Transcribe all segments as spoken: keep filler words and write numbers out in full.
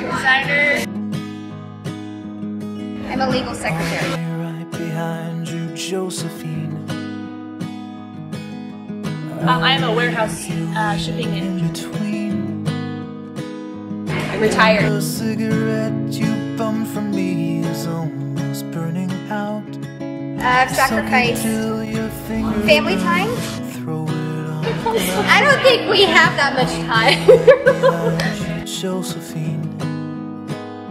graphic designer. I'm a legal secretary. Right behind you, Josephine. Um, I'm a warehouse uh, shipping in. I'm retired. The cigarette you bum from me is almost burning out. I've sacrificed family time. I don't think we have that much time. Josephine.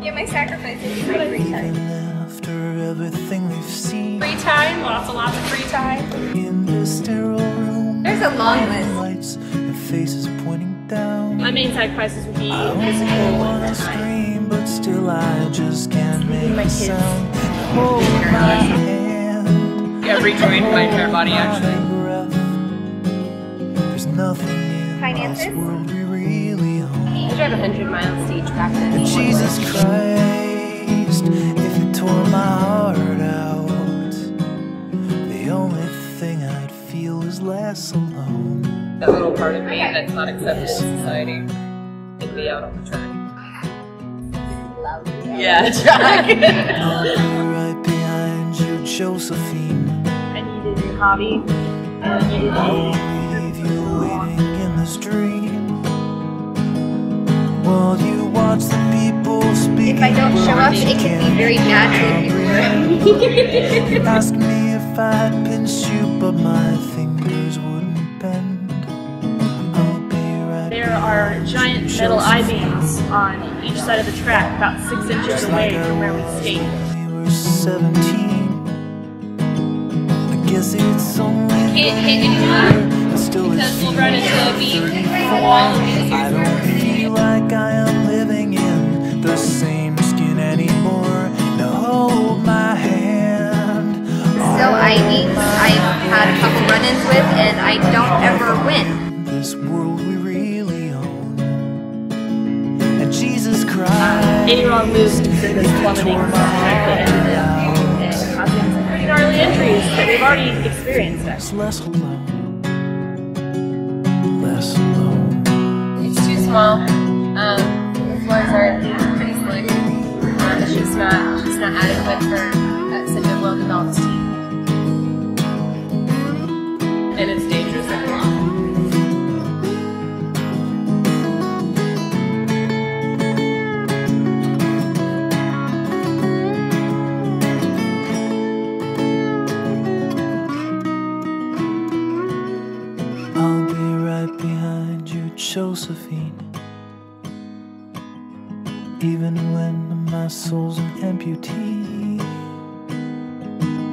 Yeah, my sacrifice is my free time. After everything we've seen. Free time, lots and lots of free time. In this sterile room. There's a long list. Lights and faces pointing down. My main sacrifices would be physical and time. But still I just can't make my kids. Oh, my. Yeah, rejoined my entire body actually. Finances? I drive a hundred miles to each practice. Jesus Christ, if you tore my heart out, the only thing I'd feel is less alone. That little part of me that's not accepted in society would be out on the track. Love you. Yeah, the track. Right behind you, Josephine. I needed a hobby. I needed a dream. While you watch the people speak, if I don't show up, it can be very natural. Ask me if I'd pinch you, but my fingers wouldn't bend. I'll be right. There are giant metal I-beams on each side of the track, about six inches away from where we stayed. We were seventeen. I guess it's only can't hit anyone. Because we'll run into a beat for a while. I don't feel like I am living in the same skin anymore. Now hold my hand. So I eat, I've had a couple run-ins with, and I don't ever win. This world we really own. And Jesus Christ. Any wrong moves to this plummeting at the end of the day. Causing some pretty gnarly injuries that we've already experienced. It's less alone. Alone. It's too small. Um, his legs are pretty slick. Um, it's just not, just not adequate for uh, such a well-developed team. And it's dangerous at all. I'll be right behind you, Josephine. Even when my soul's an amputee,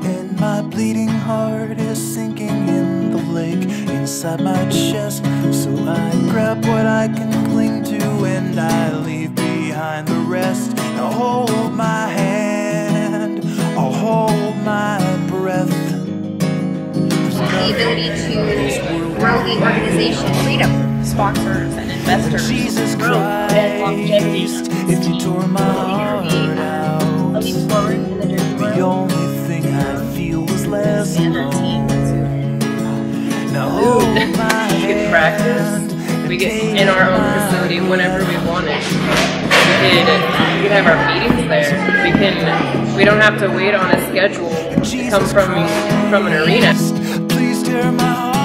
and my bleeding heart is sinking in the lake inside my chest, so I grab what I can cling to and I leave behind the rest. Now hold my hand, I'll hold my breath. The ability to grow the organization, freedom, sponsors, and investors, Jesus Christ, and longevity. If you tore my heart out, a leap forward in the dirty world. The only thing I feel was less alone. Now we get practice. We get in our own facility whenever we want it. We can, we can have our meetings there. We can. We don't have to wait on a schedule to come from from an arena. Please tear my heart.